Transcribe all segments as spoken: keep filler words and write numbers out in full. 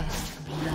First blood.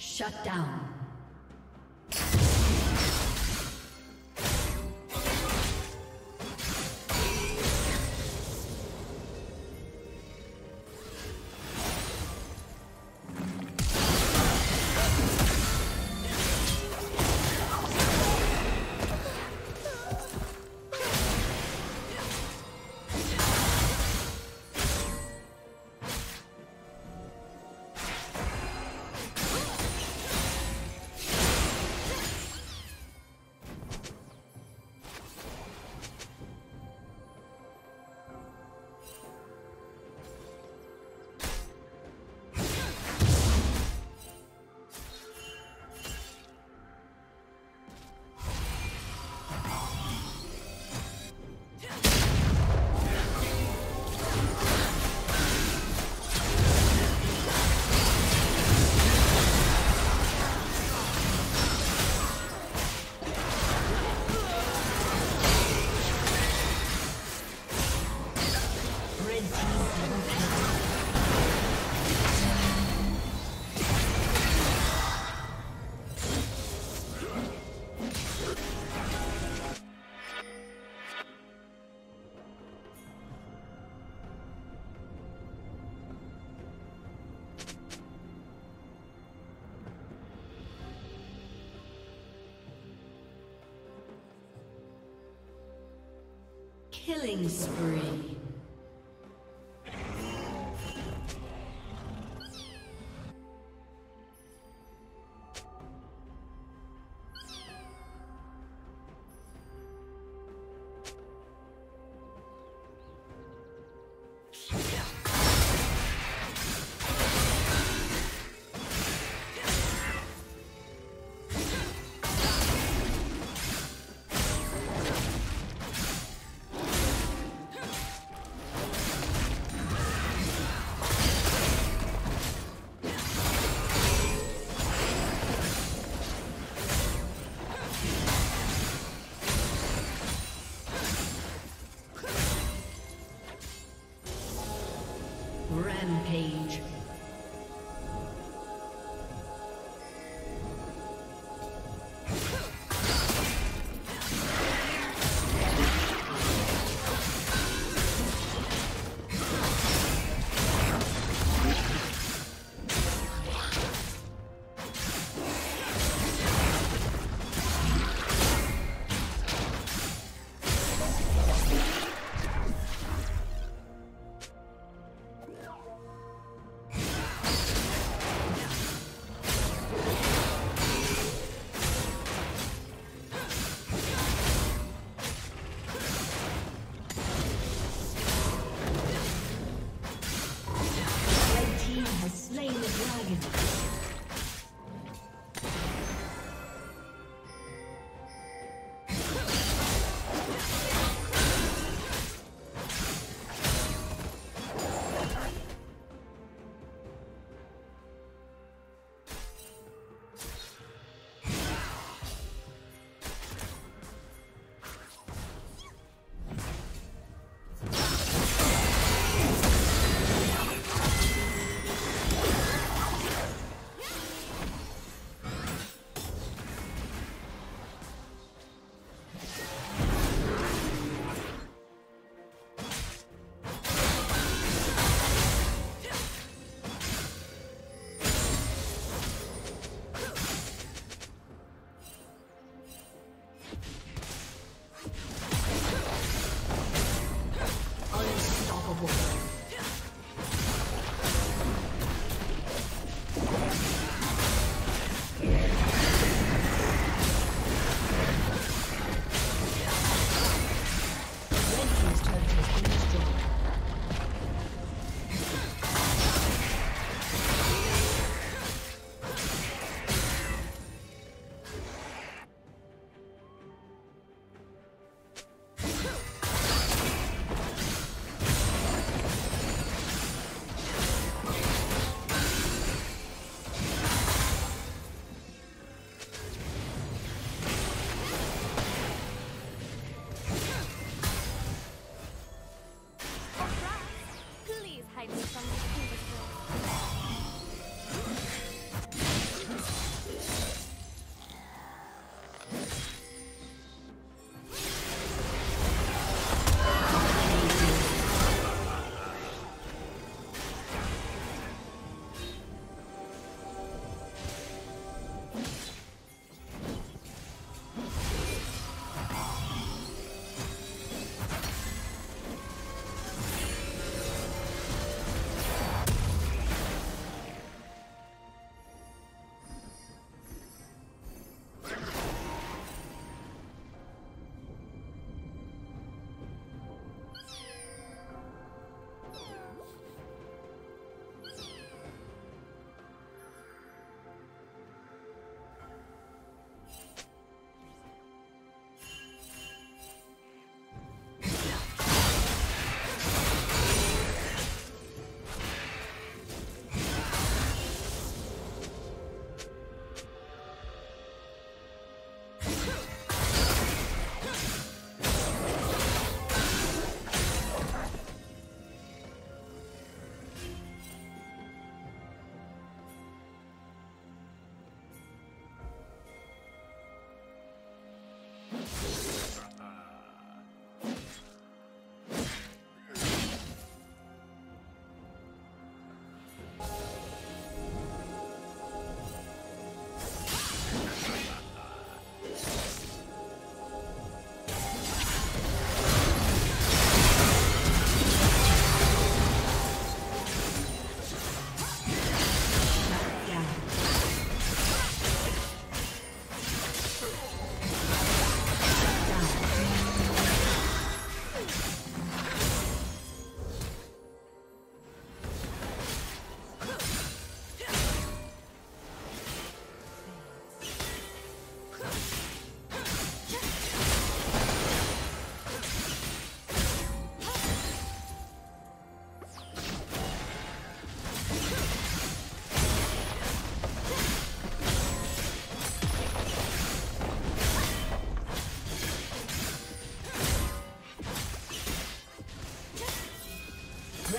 Shut down. Killing spree. Rampage.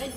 Red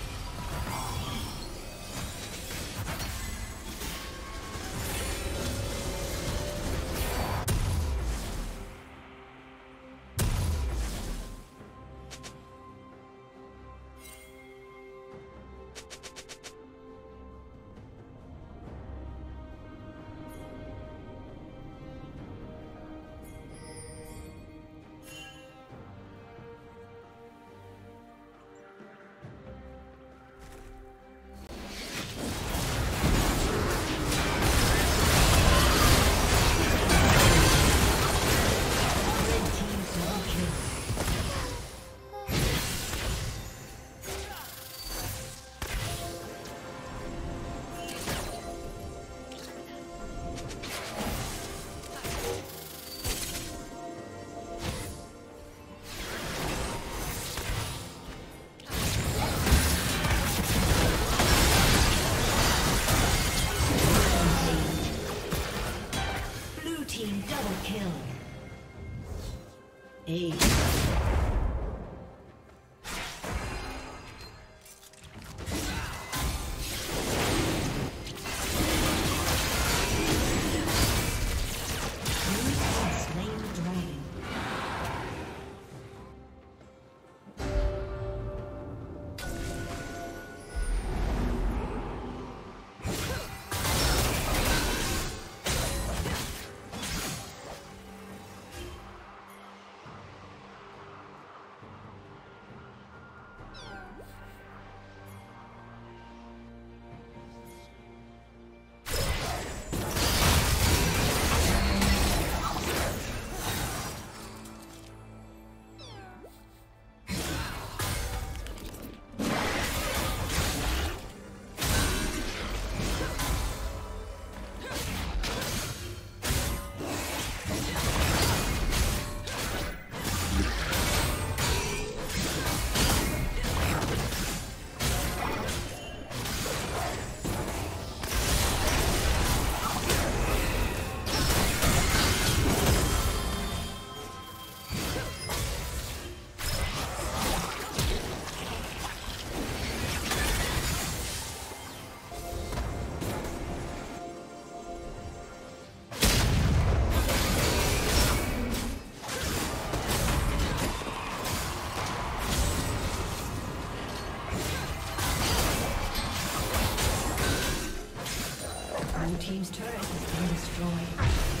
Team's turret has been destroyed.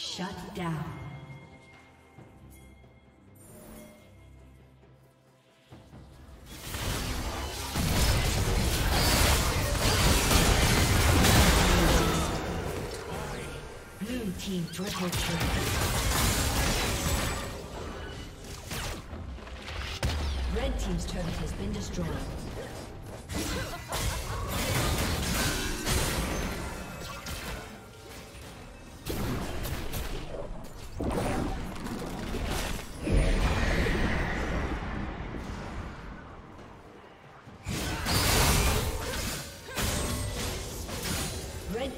Shut down. Blue team triple kill. Red team's turret has been destroyed.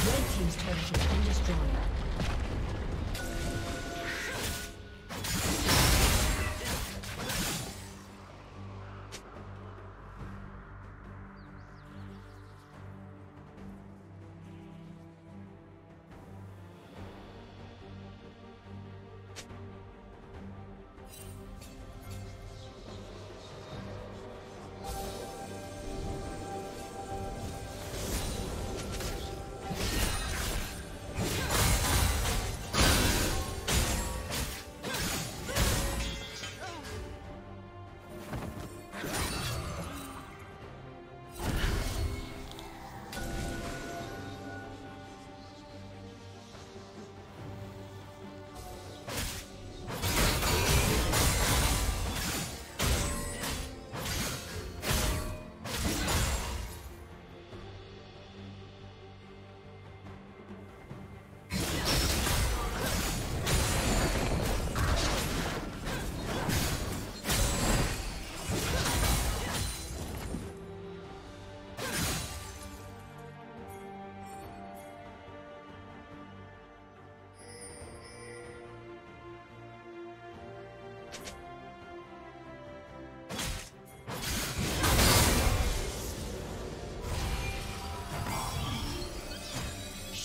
Red team's turret has been destroyed.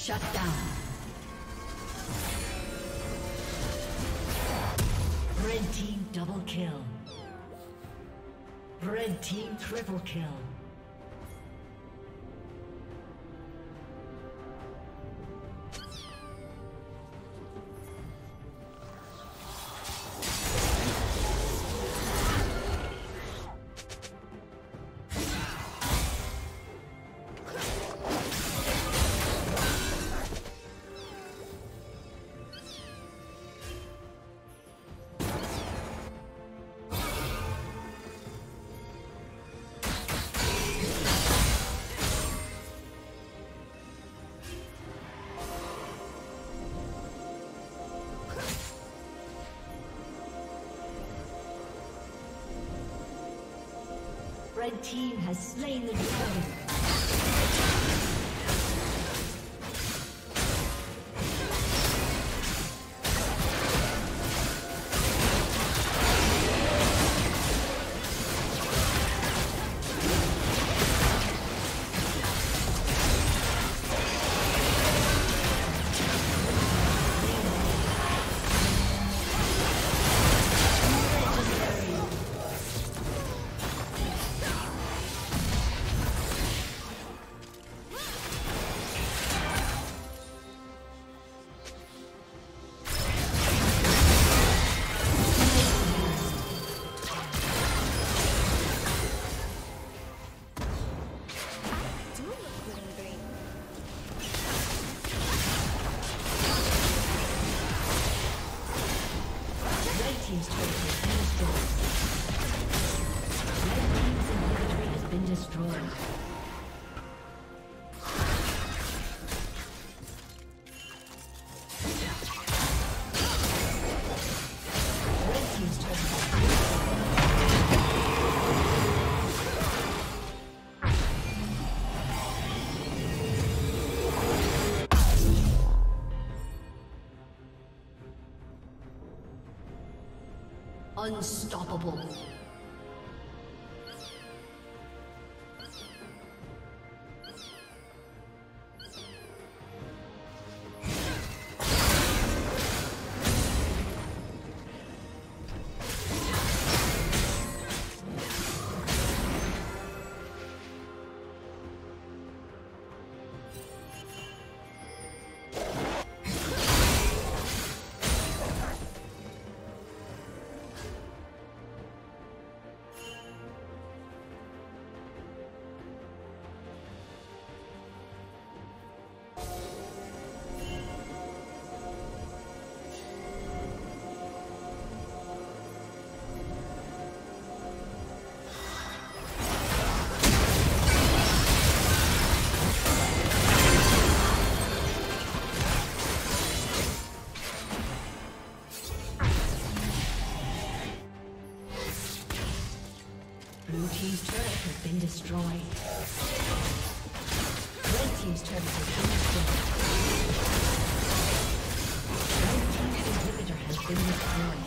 Shut down. Red team double kill. Red team triple kill. The red team has slain the dragon. Unstoppable. Destroyed. Red team's turret has been destroyed. Red team's inhibitor has been destroyed.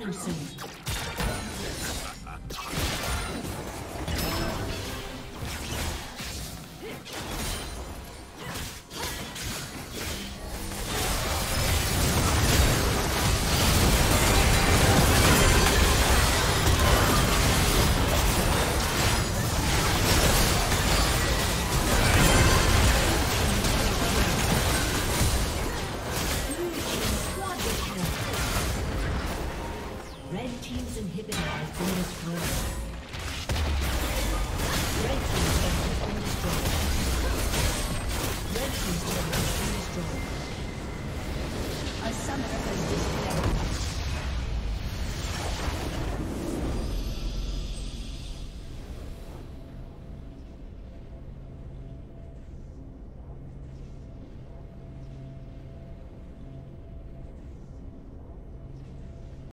spawning soon. Thank you.